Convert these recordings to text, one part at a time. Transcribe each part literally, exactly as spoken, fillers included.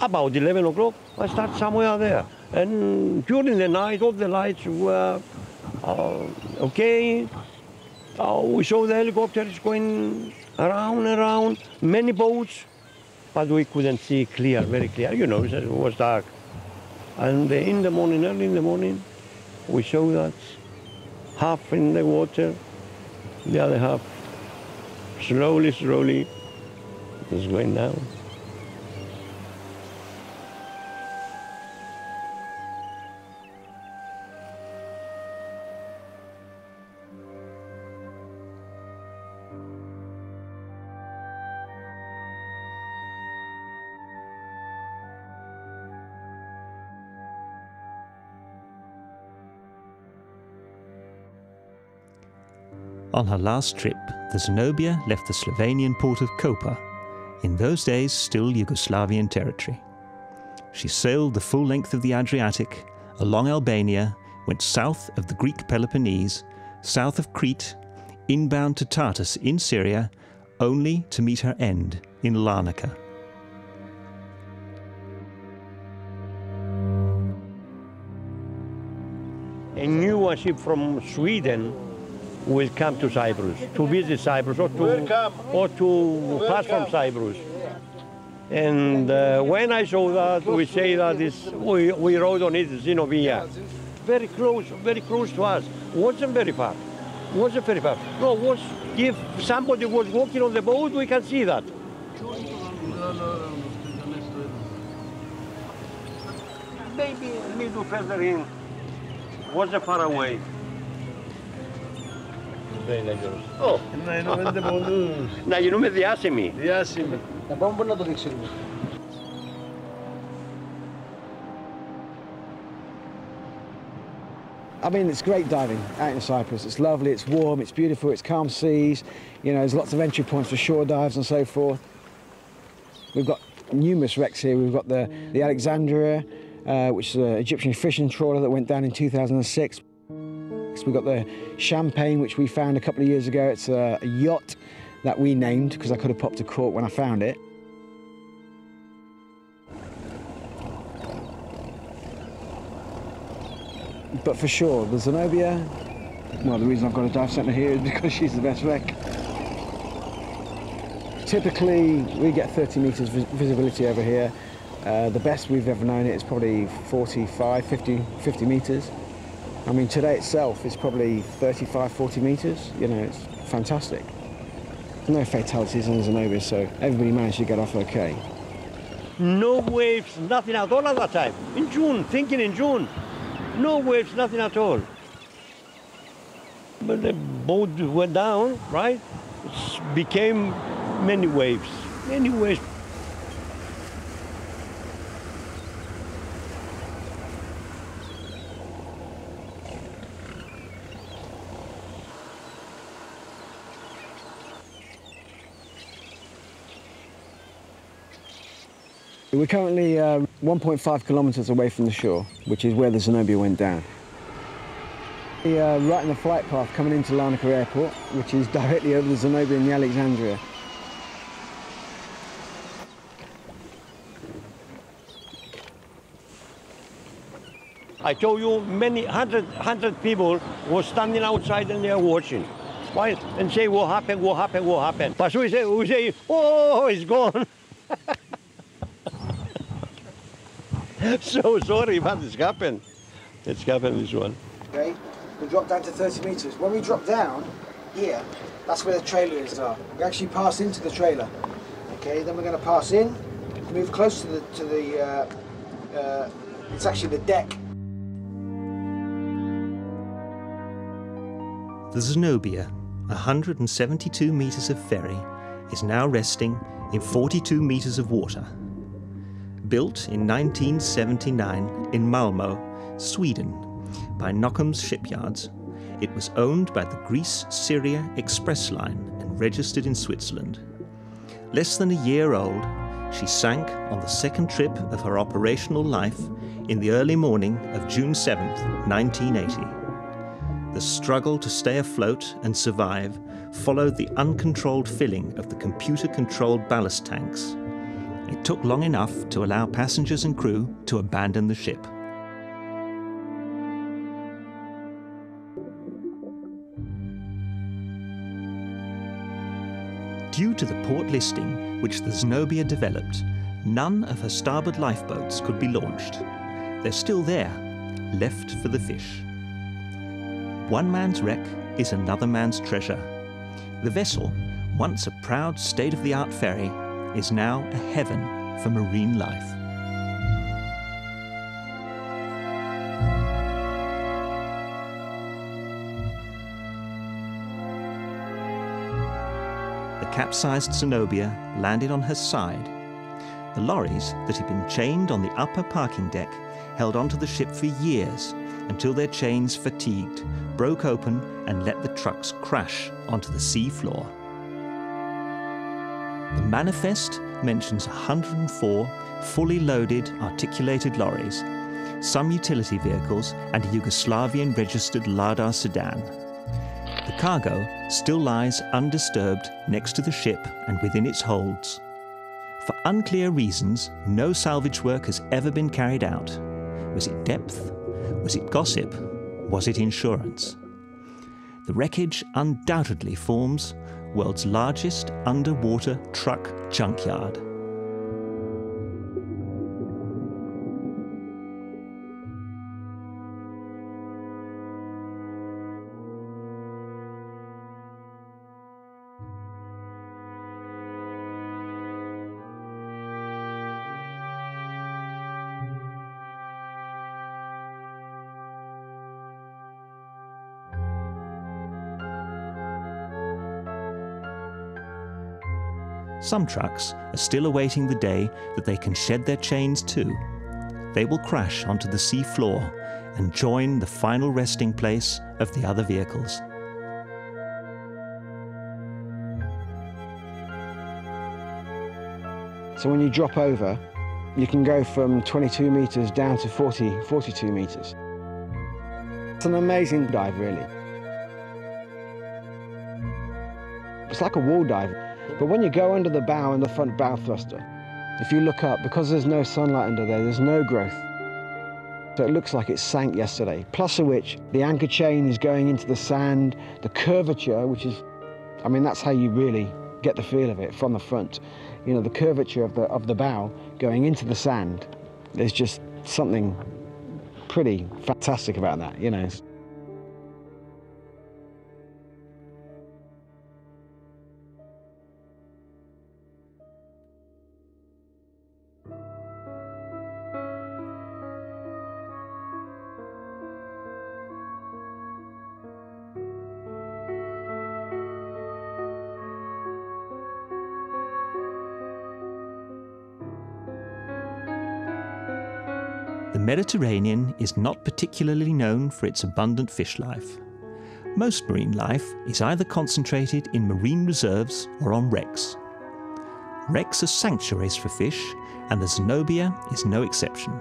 about eleven o'clock, I start somewhere there. And during the night, all the lights were uh, okay. Uh, we saw the helicopters going around and around, many boats, but we couldn't see clear, very clear. You know, it was dark. And in the morning, early in the morning, we saw that half in the water, the other half slowly, slowly was going down. On her last trip, the Zenobia left the Slovenian port of Koper, in those days still Yugoslavian territory. She sailed the full length of the Adriatic, along Albania, went south of the Greek Peloponnese, south of Crete, inbound to Tartus in Syria, only to meet her end in Larnaca. A new ship from Sweden will come to Cyprus, to visit Cyprus, or to, or to pass from Cyprus. And uh, when I saw that, we say that this, we, we rode on it, Zenobia. Very close, very close to us. Wasn't very far. Wasn't very far. No, was, if somebody was walking on the boat, we can see that. Maybe a little further in. Wasn't far away. Very dangerous. Oh. Να γίνουμε διάσημοι. Διάσημοι. Να πάμε πού να το δείξουμε. I mean, it's great diving out in Cyprus. It's lovely, it's warm, it's beautiful, it's calm seas. You know, there's lots of entry points for shore dives and so forth. We've got numerous wrecks here. We've got the, the Alexandria, uh, which is an Egyptian fishing trawler that went down in two thousand six. We've got the Champagne, which we found a couple of years ago. It's a yacht that we named because I could have popped a cork when I found it. But for sure, the Zenobia, well, the reason I've got a dive centre here is because she's the best wreck. Typically, we get thirty metres vis visibility over here. Uh, the best we've ever known it is probably forty-five, fifty, fifty metres. I mean, today itself is probably thirty-five, forty metres. You know, it's fantastic. No fatalities on the Zenobia, so everybody managed to get off okay. No waves, nothing at all at that time. In June, thinking in June. No waves, nothing at all. But the boat went down, right? It became many waves, many waves. We're currently uh, one point five kilometres away from the shore, which is where the Zenobia went down. We're uh, right in the flight path coming into Larnaca Airport, which is directly over the Zenobia and the Alexandria. I told you, many hundred, hundred people were standing outside and they were watching. Why? And say, what happened, what happened, what happened? But we say, we say oh, it's gone. So sorry, but it's happened. It's happened, this one. Okay, we drop down to thirty metres. When we drop down here, that's where the trailers are. We actually pass into the trailer. Okay, then we're going to pass in, move close to the, to the uh, uh, it's actually the deck. The Zenobia, one hundred seventy-two metres of ferry, is now resting in forty-two metres of water. Built in nineteen seventy-nine in Malmö, Sweden, by Kockums Shipyards, it was owned by the Greece-Syria Express Line and registered in Switzerland. Less than a year old, she sank on the second trip of her operational life in the early morning of June seventh, nineteen eighty. The struggle to stay afloat and survive followed the uncontrolled filling of the computer-controlled ballast tanks. it took long enough to allow passengers and crew to abandon the ship. Due to the port listing which the Zenobia developed, none of her starboard lifeboats could be launched. They're still there, left for the fish. One man's wreck is another man's treasure. The vessel, once a proud state-of-the-art ferry, is now a heaven for marine life. The capsized Zenobia landed on her side. The lorries that had been chained on the upper parking deck held onto the ship for years until their chains fatigued, broke open and let the trucks crash onto the sea floor. The manifest mentions one hundred and four fully loaded articulated lorries, some utility vehicles and a Yugoslavian registered Ladar sedan. The cargo still lies undisturbed next to the ship and within its holds. For unclear reasons, no salvage work has ever been carried out. Was it depth? Was it gossip? Was it insurance? The wreckage undoubtedly forms world's largest underwater truck junkyard. Some trucks are still awaiting the day that they can shed their chains too. They will crash onto the sea floor and join the final resting place of the other vehicles. So when you drop over, you can go from twenty-two meters down to forty, forty-two meters. It's an amazing dive, really. It's like a wall dive. But when you go under the bow and the front bow thruster, if you look up, because there's no sunlight under there, there's no growth. So it looks like it sank yesterday. Plus of which, the anchor chain is going into the sand, the curvature, which is, I mean, that's how you really get the feel of it from the front. You know, the curvature of the, of the bow going into the sand. There's just something pretty fantastic about that, you know. The Mediterranean is not particularly known for its abundant fish life. Most marine life is either concentrated in marine reserves or on wrecks. Wrecks are sanctuaries for fish, and the Zenobia is no exception.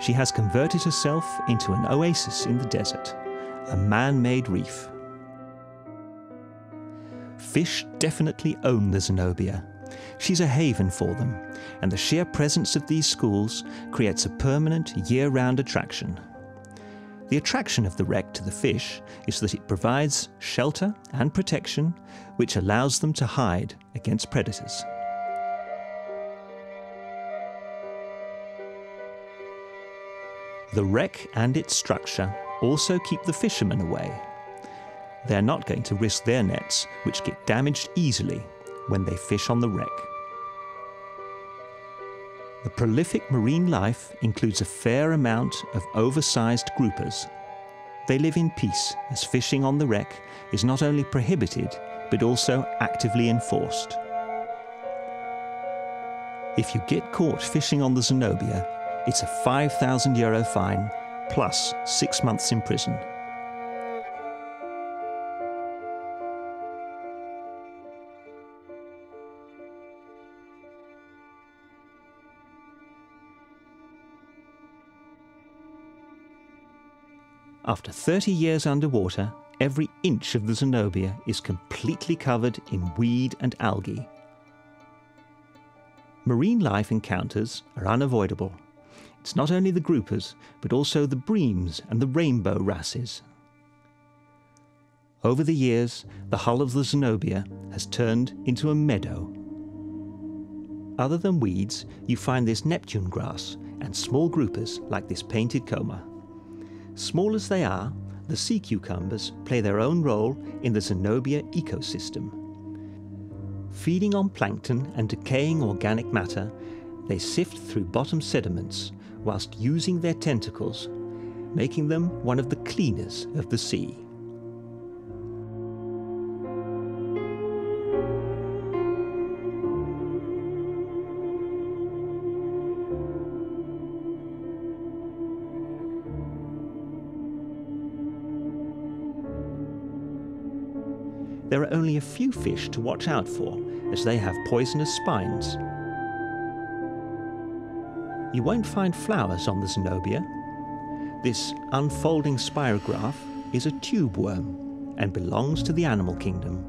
She has converted herself into an oasis in the desert, a man-made reef. Fish definitely own the Zenobia. She's a haven for them, and the sheer presence of these schools creates a permanent year-round attraction. The attraction of the wreck to the fish is that it provides shelter and protection, which allows them to hide against predators. The wreck and its structure also keep the fishermen away. They're not going to risk their nets, which get damaged easily when they fish on the wreck. The prolific marine life includes a fair amount of oversized groupers. They live in peace, as fishing on the wreck is not only prohibited, but also actively enforced. If you get caught fishing on the Zenobia, it's a five thousand euro fine, plus six months in prison. After thirty years underwater, every inch of the Zenobia is completely covered in weed and algae. marine life encounters are unavoidable. It's not only the groupers, but also the breams and the rainbow wrasses. Over the years, the hull of the Zenobia has turned into a meadow. Other than weeds, you find this Neptune grass and small groupers like this painted coma. Small as they are, the sea cucumbers play their own role in the Zenobia ecosystem. Feeding on plankton and decaying organic matter, they sift through bottom sediments whilst using their tentacles, making them one of the cleaners of the sea. There are only a few fish to watch out for, as they have poisonous spines. You won't find flowers on the Zenobia. This unfolding spirograph is a tube worm and belongs to the animal kingdom.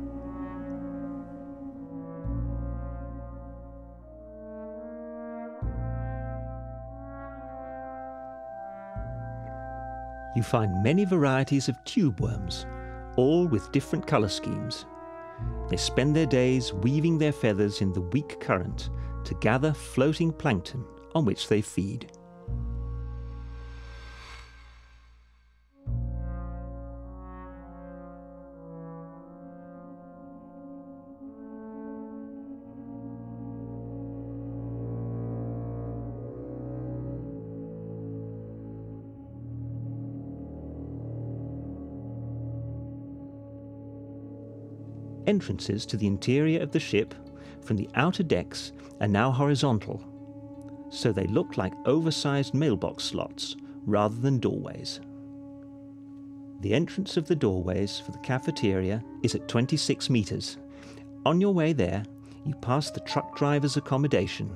You find many varieties of tube worms, all with different colour schemes. They spend their days weaving their feathers in the weak current to gather floating plankton on which they feed. Entrances to the interior of the ship from the outer decks are now horizontal, so they look like oversized mailbox slots rather than doorways. The entrance of the doorways for the cafeteria is at twenty-six meters. On your way there, you pass the truck driver's accommodation.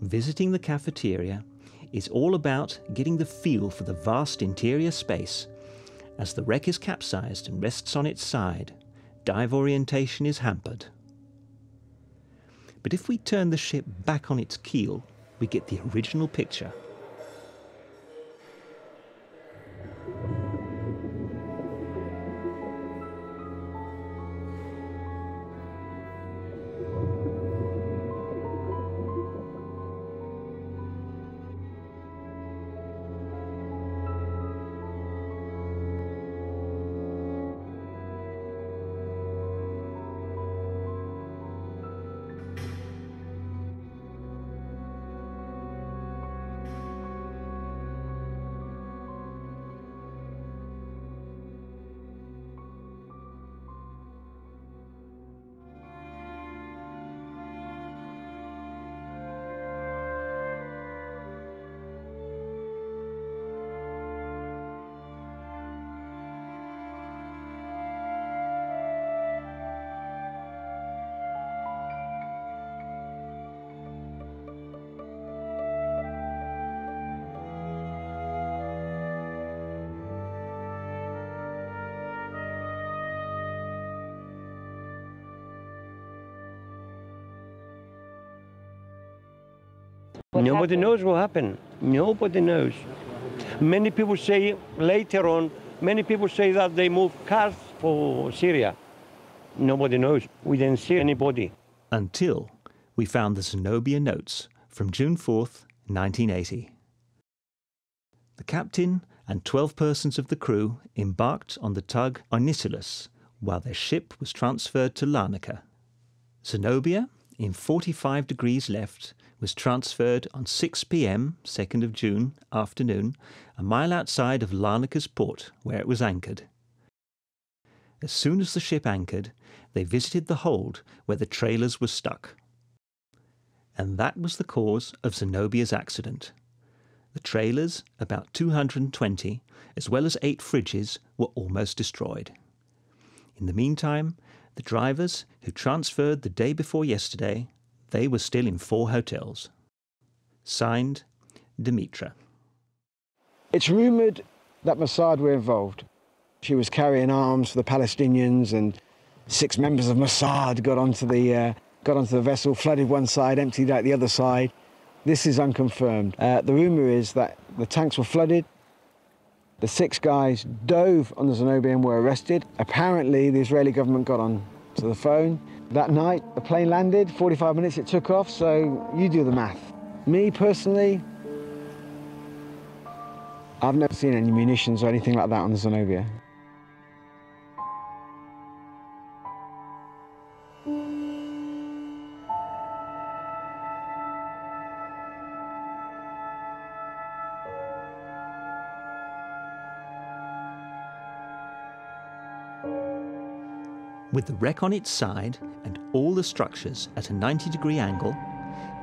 Visiting the cafeteria is all about getting the feel for the vast interior space. As the wreck is capsized and rests on its side, dive orientation is hampered. But if we turn the ship back on its keel, we get the original picture. Nobody knows what happened. Nobody knows. Many people say later on, many people say that they moved cars for Syria. Nobody knows. We didn't see anybody. Until we found the Zenobia notes from June fourth, nineteen eighty. The captain and twelve persons of the crew embarked on the tug Onisilus while their ship was transferred to Larnaca. Zenobia, in forty-five degrees left, was transferred on six p m, second of June, afternoon, a mile outside of Larnaca's port, where it was anchored. As soon as the ship anchored, they visited the hold where the trailers were stuck. And that was the cause of Zenobia's accident. The trailers, about two hundred twenty, as well as eight fridges, were almost destroyed. In the meantime, the drivers, who transferred the day before yesterday, they were still in four hotels. Signed, Dimitra. It's rumoured that Mossad were involved. She was carrying arms for the Palestinians, and six members of Mossad got onto the, uh, got onto the vessel, flooded one side, emptied out the other side. This is unconfirmed. Uh, the rumour is that the tanks were flooded. The six guys dove on the Zenobia and were arrested. Apparently, the Israeli government got on to the phone. That night, the plane landed, forty-five minutes it took off, so you do the math. Me, personally, I've never seen any munitions or anything like that on the Zenobia. With the wreck on its side and all the structures at a ninety degree angle,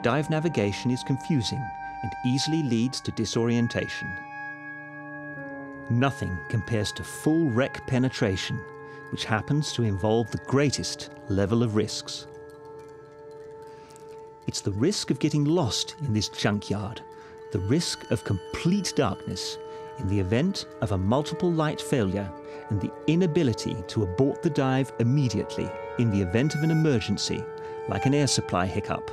dive navigation is confusing and easily leads to disorientation. Nothing compares to full wreck penetration, which happens to involve the greatest level of risks. It's the risk of getting lost in this junkyard, the risk of complete darkness in the event of a multiple light failure, and the inability to abort the dive immediately in the event of an emergency, like an air supply hiccup.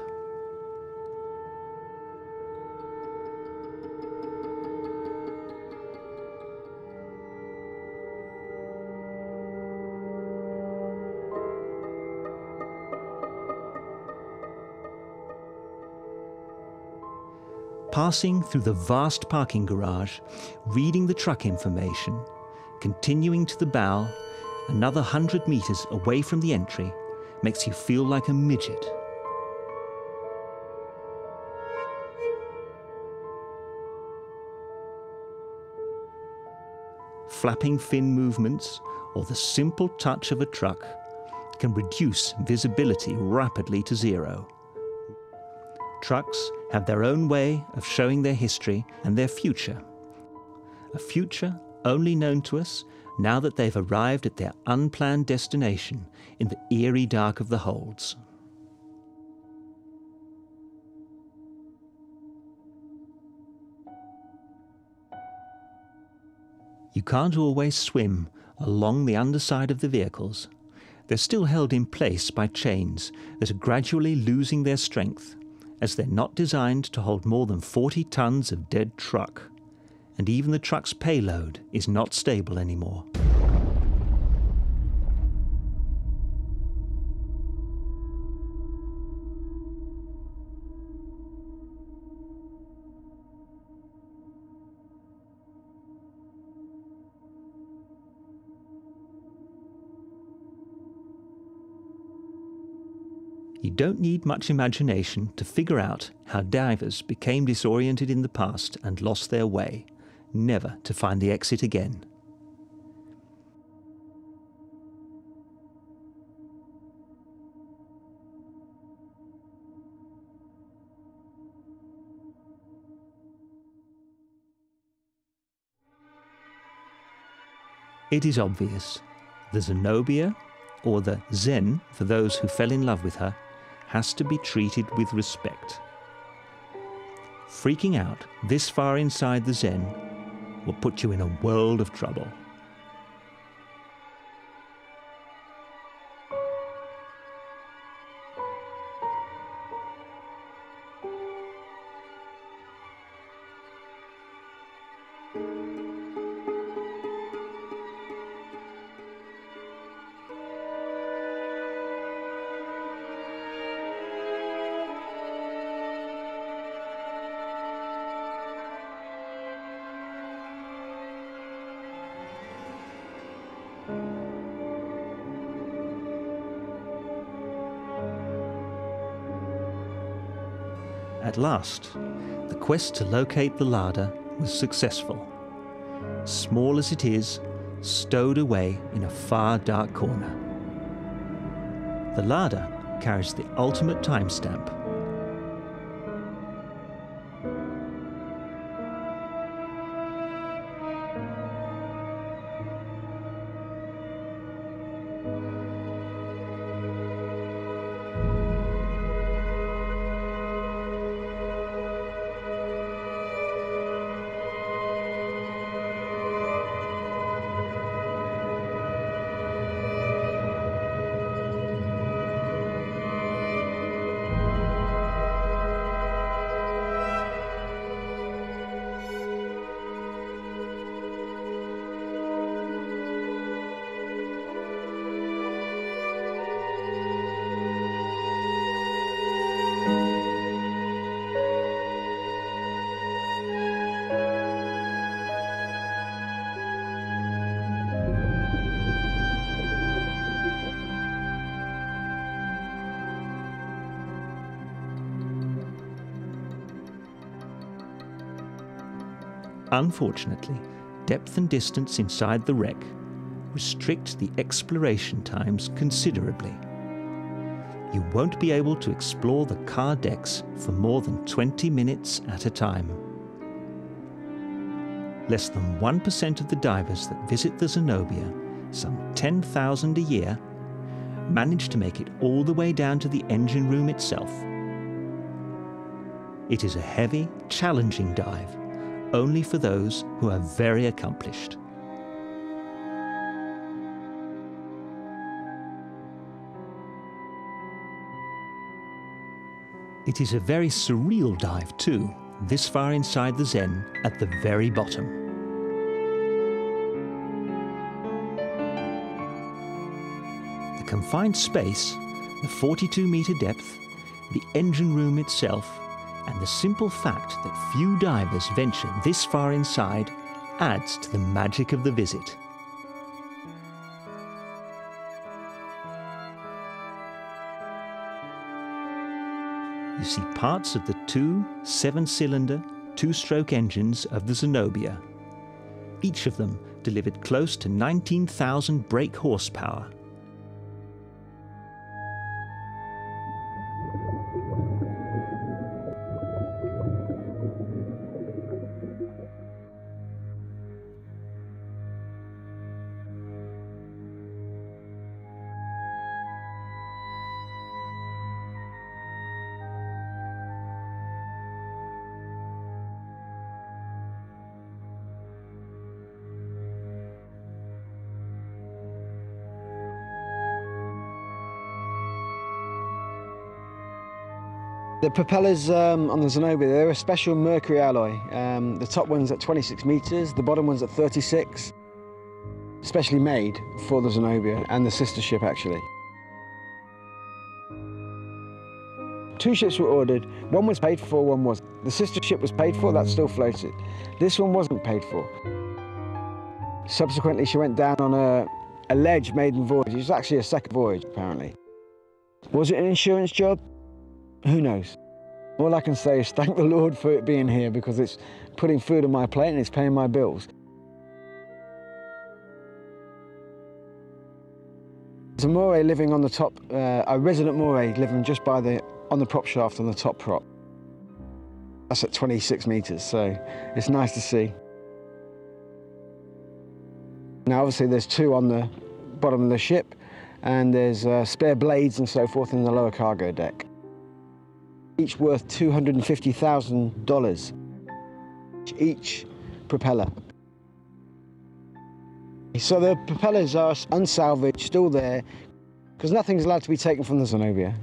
Passing through the vast parking garage, reading the truck information, continuing to the bow, another hundred meters away from the entry, makes you feel like a midget. Flapping fin movements or the simple touch of a truck can reduce visibility rapidly to zero. Trucks have their own way of showing their history and their future. A future only known to us now that they've arrived at their unplanned destination in the eerie dark of the holds. You can't always swim along the underside of the vehicles. They're still held in place by chains that are gradually losing their strength, as they're not designed to hold more than forty tons of dead truck. And even the truck's payload is not stable anymore. You don't need much imagination to figure out how divers became disoriented in the past and lost their way, never to find the exit again. It is obvious. The Zenobia, or the Zen for those who fell in love with her, has to be treated with respect. Freaking out this far inside the Zen will put you in a world of trouble. At last, the quest to locate the larder was successful. Small as it is, stowed away in a far dark corner. The larder carries the ultimate timestamp. Unfortunately, depth and distance inside the wreck restrict the exploration times considerably. You won't be able to explore the car decks for more than twenty minutes at a time. Less than one percent of the divers that visit the Zenobia, some ten thousand a year, manage to make it all the way down to the engine room itself. It is a heavy, challenging dive, only for those who are very accomplished. It is a very surreal dive too, this far inside the Zen, at the very bottom. The confined space, the forty-two metre depth, the engine room itself, and the simple fact that few divers venture this far inside adds to the magic of the visit. You see parts of the two seven-cylinder, two-stroke engines of the Zenobia, each of them delivered close to nineteen thousand brake horsepower. The propellers um, on the Zenobia, they're a special mercury alloy. Um, the top one's at twenty-six metres, the bottom one's at thirty-six. Specially made for the Zenobia and the sister ship, actually. Two ships were ordered. One was paid for, one wasn't. The sister ship was paid for, that still floated. This one wasn't paid for. Subsequently, she went down on a alleged maiden voyage. It was actually a second voyage, apparently. Was it an insurance job? Who knows? All I can say is thank the Lord for it being here, because it's putting food on my plate and it's paying my bills. There's a moray living on the top, uh, a resident moray living just by the, on the prop shaft on the top prop. That's at twenty-six metres, so it's nice to see. Now obviously there's two on the bottom of the ship, and there's uh, spare blades and so forth in the lower cargo deck. Each worth two hundred fifty thousand dollars, each propeller. So the propellers are unsalvaged, still there, because nothing's allowed to be taken from the Zenobia.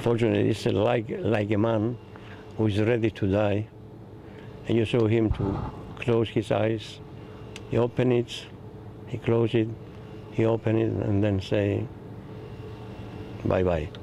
Fortunately, it's like, like a man who is ready to die. And you saw him to close his eyes. He opened it, he closed it, he opened it, and then say, Bye-bye.